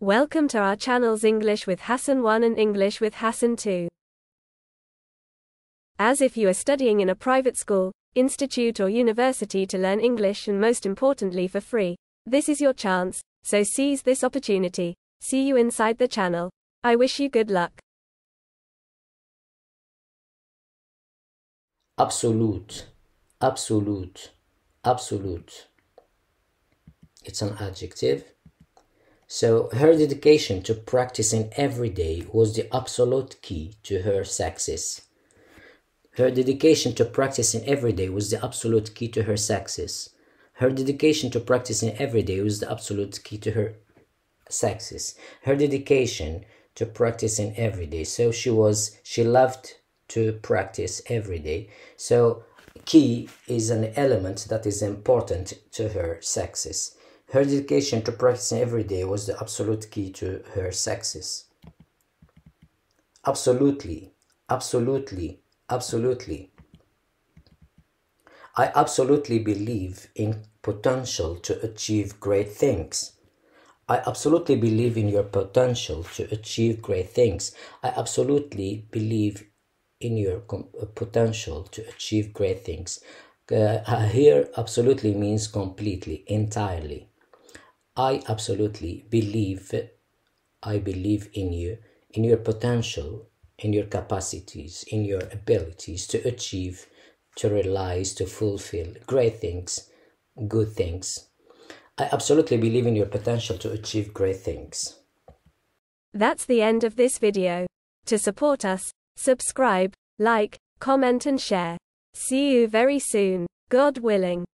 Welcome to our channels English with Hassane 1 and English with Hassane 2. As if you are studying in a private school, institute or university to learn English and most importantly for free, this is your chance, so seize this opportunity. See you inside the channel. I wish you good luck. Absolute, absolute, absolute. It's an adjective. So her dedication to practicing every day was the absolute key to her success. Her dedication to practicing every day was the absolute key to her success. Her dedication to practicing every day was the absolute key to her success. Her dedication to practicing every day. So she loved to practice every day. So key is an element that is important to her success. Her dedication to practicing every day was the absolute key to her success. Absolutely, absolutely, absolutely. I absolutely believe in potential to achieve great things. I absolutely believe in your potential to achieve great things. I absolutely believe in your potential to achieve great things. Here, absolutely means completely, entirely. I absolutely believe, in you, in your potential, in your capacities, in your abilities to achieve, to realize, to fulfill great things, good things. I absolutely believe in your potential to achieve great things. That's the end of this video. To support us, subscribe, like, comment and share. See you very soon, God willing.